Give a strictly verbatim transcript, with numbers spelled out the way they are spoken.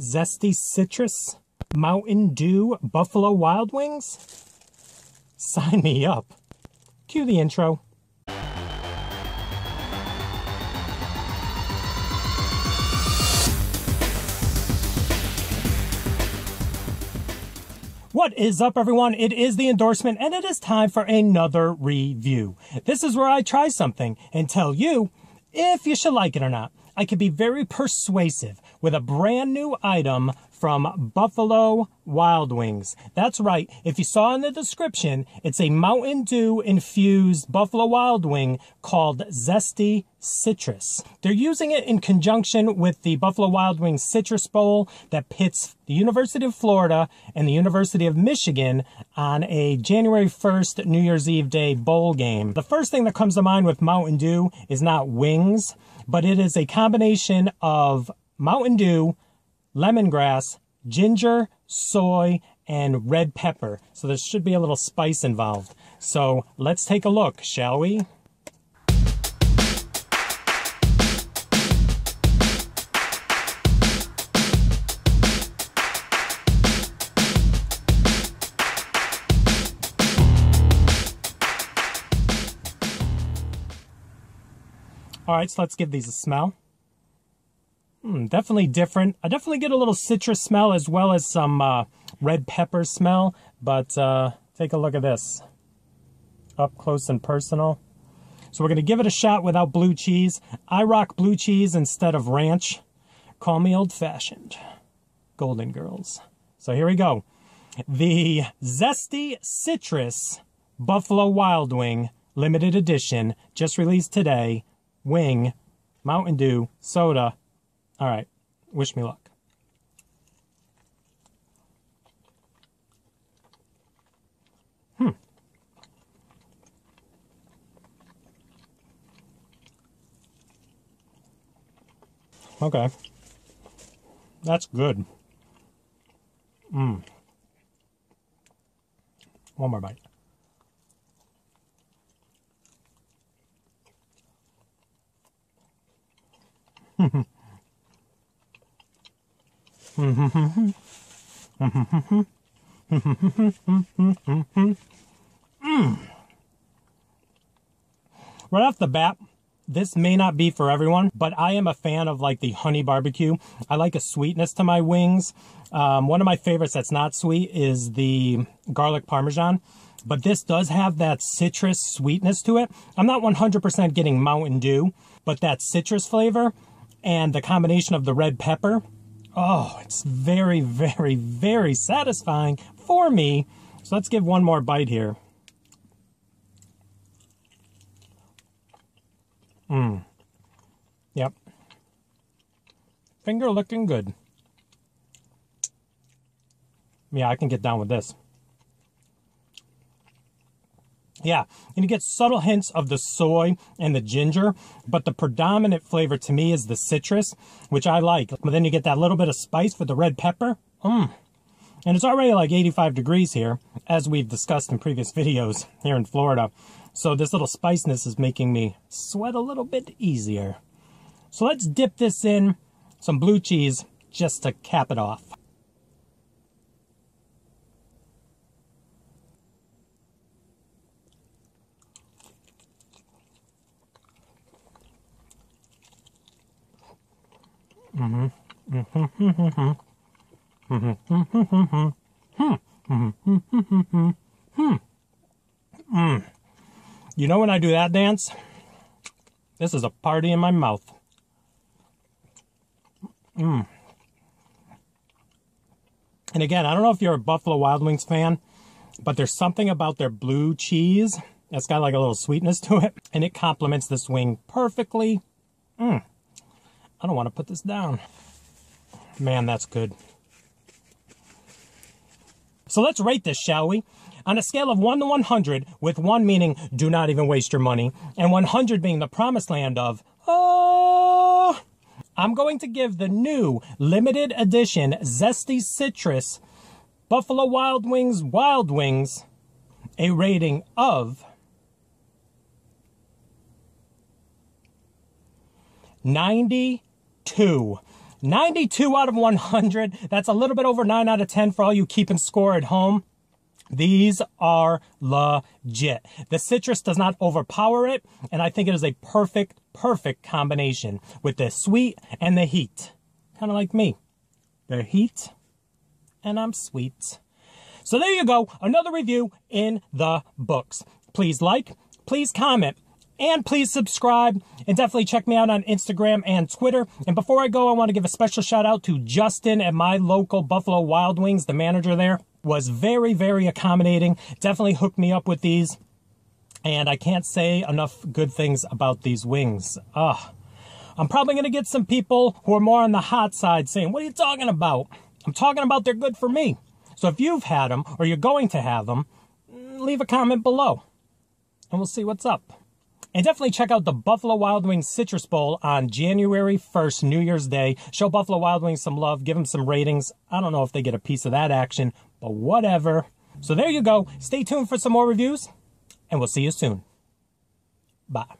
Zesty Citrus, Mountain Dew, Buffalo Wild Wings? Sign me up. Cue the intro. What is up, everyone? It is the endorsement, and it is time for another review. This is where I try something and tell you if you should like it or not. I could be very persuasive with a brand new item from Buffalo Wild Wings. That's right. If you saw in the description, it's a Mountain Dew infused Buffalo Wild Wing called Zesty Citrus. They're using it in conjunction with the Buffalo Wild Wings Citrus Bowl that pits the University of Florida and the University of Michigan on a January first New Year's Eve Day bowl game. The first thing that comes to mind with Mountain Dew is not wings, but it is a combination of Mountain Dew, lemongrass, ginger, soy, and red pepper. So there should be a little spice involved. So let's take a look, shall we? All right, so let's give these a smell. Hmm, definitely different. I definitely get a little citrus smell as well as some uh, red pepper smell, but uh, take a look at this. Up close and personal. So we're going to give it a shot without blue cheese. I rock blue cheese instead of ranch. Call me old-fashioned. Golden Girls. So here we go. The Zesty Citrus Buffalo Wild Wing Limited Edition, just released today. Wing, Mountain Dew, soda. All right, wish me luck. Hmm. Okay. That's good. Mmm. One more bite. Hmm. Mm. Right off the bat, this may not be for everyone, but I am a fan of like the honey barbecue. I like a sweetness to my wings. Um, one of my favorites that's not sweet is the garlic parmesan, but this does have that citrus sweetness to it. I'm not one hundred percent getting Mountain Dew, but that citrus flavor and the combination of the red pepper, oh, it's very, very, very satisfying for me. So let's give one more bite here. Mmm. Yep. Finger looking good. Yeah, I can get down with this. Yeah, and you get subtle hints of the soy and the ginger, but the predominant flavor to me is the citrus, which I like. But then you get that little bit of spice with the red pepper. Mmm. And it's already like eighty-five degrees here, as we've discussed in previous videos here in Florida. So this little spiciness is making me sweat a little bit easier. So let's dip this in some blue cheese just to cap it off. You know, when I do that dance, this is a party in my mouth. Mm. And again, I don't know if you're a Buffalo Wild Wings fan, but there's something about their blue cheese that's got like a little sweetness to it, and it complements this wing perfectly. Mm. I don't want to put this down. Man, that's good. So let's rate this, shall we? On a scale of one to one hundred, with one meaning do not even waste your money, and one hundred being the promised land of, oh, I'm going to give the new limited edition Zesty Citrus Buffalo Wild Wings Wild Wings a rating of ninety-two. ninety-two out of one hundred. That's a little bit over nine out of ten for all you keeping score at home. These are legit. The citrus does not overpower it, and I think it is a perfect, perfect combination with the sweet and the heat. Kind of like me. The heat and I'm sweet. So there you go. Another review in the books. Please like, please comment, and please subscribe, and definitely check me out on Instagram and Twitter. And before I go, I want to give a special shout out to Justin at my local Buffalo Wild Wings. The manager there was very, very accommodating. Definitely hooked me up with these. And I can't say enough good things about these wings. Ugh. I'm probably going to get some people who are more on the hot side saying, what are you talking about? I'm talking about they're good for me. So if you've had them or you're going to have them, leave a comment below and we'll see what's up. And definitely check out the Buffalo Wild Wings Citrus Bowl on January first, New Year's Day. Show Buffalo Wild Wings some love. Give them some ratings. I don't know if they get a piece of that action, but whatever. So there you go. Stay tuned for some more reviews, and we'll see you soon. Bye.